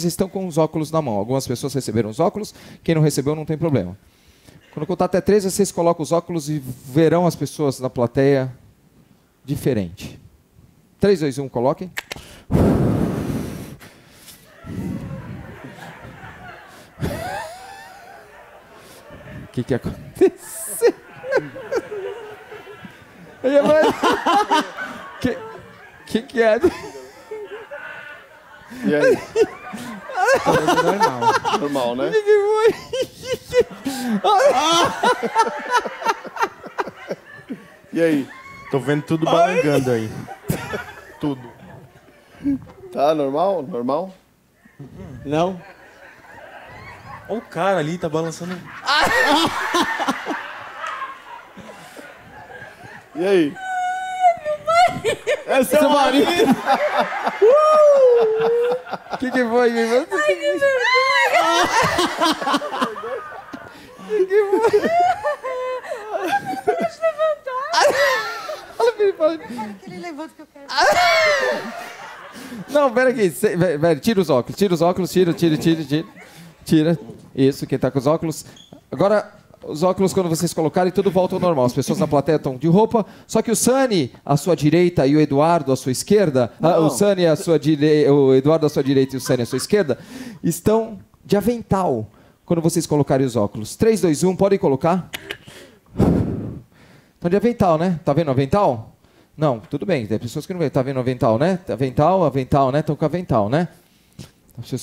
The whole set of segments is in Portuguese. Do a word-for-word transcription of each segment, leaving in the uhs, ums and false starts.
vocês estão com os óculos na mão. Algumas pessoas receberam os óculos, quem não recebeu não tem problema. Quando eu contar até três, vocês colocam os óculos e verão as pessoas na plateia diferente. três, dois, um, coloquem. O que que aconteceu? O que, que que é? E aí? Normal. Normal, né? O que que foi? Ah! E aí? Tô vendo tudo balangando aí. Tudo. Tá normal? Normal? Não? Olha o cara ali, tá balançando. Ah! E aí? Essa é o marido! O que que foi? Ai, que vergonha! O que que foi? Você pode levantar? Fala pra ele, fala pra ele. Fala que ele levanta que eu quero. Não, pera aqui. Tira os óculos, tira os óculos, tira, tira, tira, tira. Tira. Isso, quem tá com os óculos. Agora... Os óculos, quando vocês colocarem, tudo volta ao normal. As pessoas na plateia estão de roupa. Só que o Sani, à sua direita, e o Eduardo, à sua esquerda... Ah, o Sani, à sua direita... O Eduardo, à sua direita, e o Sani, à sua esquerda, estão de avental quando vocês colocarem os óculos. três, dois, um, podem colocar. Estão de avental, né? Tá vendo avental? Não, tudo bem. Tem pessoas que não veem. Tá vendo avental, né? Avental, avental, né? Estão com avental, né?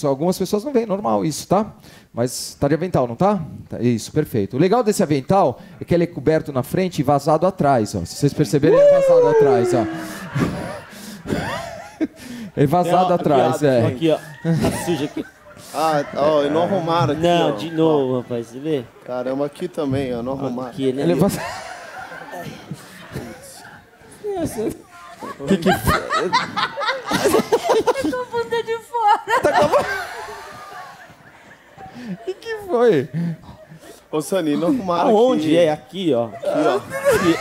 Algumas pessoas não veem, normal isso, tá? Mas tá de avental, não tá? Isso, perfeito. O legal desse avental é que ele é coberto na frente e vazado atrás, ó. Se vocês perceberem, ele é vazado atrás, ó. É vazado atrás, é. Aqui, ó. Suja aqui. Ah, ó, e não arrumaram aqui, ó. Não, de novo, rapaz, você vê? Caramba, aqui também, ó, não arrumaram. Aqui, né? Ele é vazado... Que que... Tá com a bunda de fora. Tá com a... E que foi? Ô, Sani, não arrumaram aqui. Aonde é? Aqui, ó. Aqui, ó. Aqui.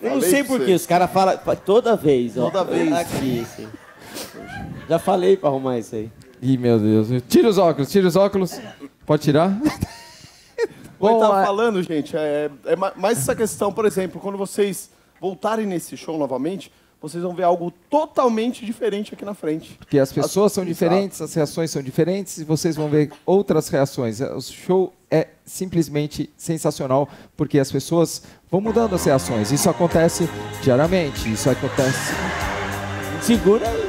Eu não sei porquê, os caras falam toda vez, ó. Toda vez. Aqui, assim. Já falei pra arrumar isso aí. Ih, meu Deus. Tira os óculos, tira os óculos. Pode tirar? Como eu tava falando, gente, é, é mais essa questão, por exemplo, quando vocês voltarem nesse show novamente... Vocês vão ver algo totalmente diferente aqui na frente. Porque as pessoas as... são diferentes, as reações são diferentes, e vocês vão ver outras reações. O show é simplesmente sensacional, porque as pessoas vão mudando as reações. Isso acontece diariamente, isso acontece... Segura aí.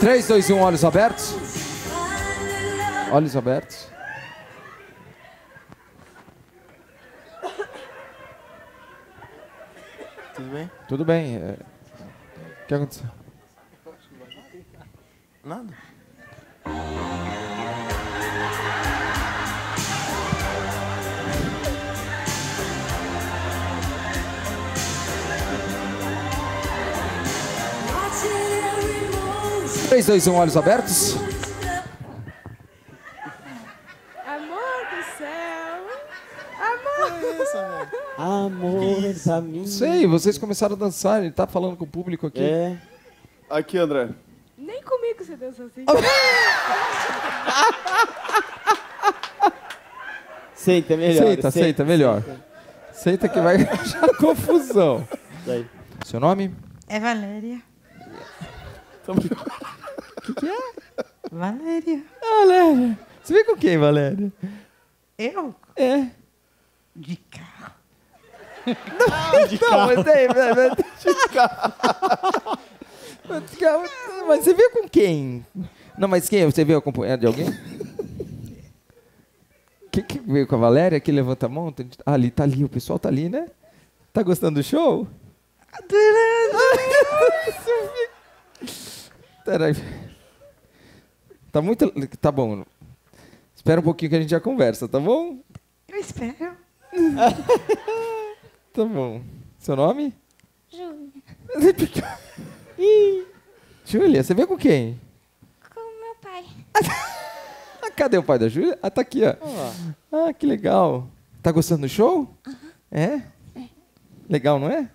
três, dois, um, olhos abertos. Olhos abertos. Tudo bem? Tudo bem. É... O que aconteceu? Nada. três, dois, um, olhos abertos. Amor do céu. Amor do céu. Amor da minha. Sei, vocês começaram a dançar, ele tá falando com o público aqui. É. Aqui, André. Nem comigo você dança assim. Senta, melhor. Senta, senta, melhor. Senta que vai achar confusão. Daí. Seu nome? É Valéria. O que, que é? Valéria. Ah, Valéria. Você vem com quem, Valéria? Eu? É. De carro. Não, de não, carro. Mas é, mas... De carro. De carro. Mas você veio com quem? Não, mas quem? Você veio acompanhado de alguém? Quem que veio com a Valéria? Que levanta a mão? Ah, ali, tá ali. O pessoal tá ali, né? Tá gostando do show? Adorando. Peraí. Tá muito... Tá bom. Espera um pouquinho que a gente já conversa, tá bom? Eu espero. Tá bom. Seu nome? Júlia. Júlia, você veio com quem? Cadê o pai da Júlia? Ah, tá aqui, ó. Oh. Ah, que legal. Tá gostando do show? Uh-huh. É? É? Legal, não é?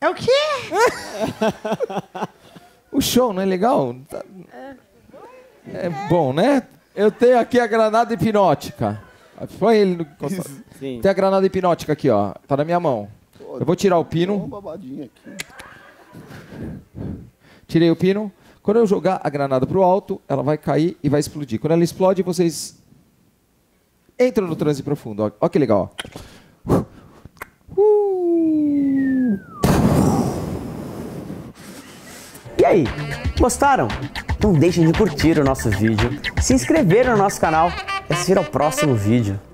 É o quê? O show, não é legal? É bom, né? Eu tenho aqui a granada hipnótica. Foi ele no... Sim. Tem a granada hipnótica aqui, ó. Tá na minha mão. Eu vou tirar o pino. Uma babadinha aqui. Tirei o pino. Quando eu jogar a granada pro alto, ela vai cair e vai explodir. Quando ela explode, vocês entram no transe profundo. Ó, ó que legal. Ó. Uh. E aí, gostaram? Não deixem de curtir o nosso vídeo, se inscrever no nosso canal e assistir ao próximo vídeo.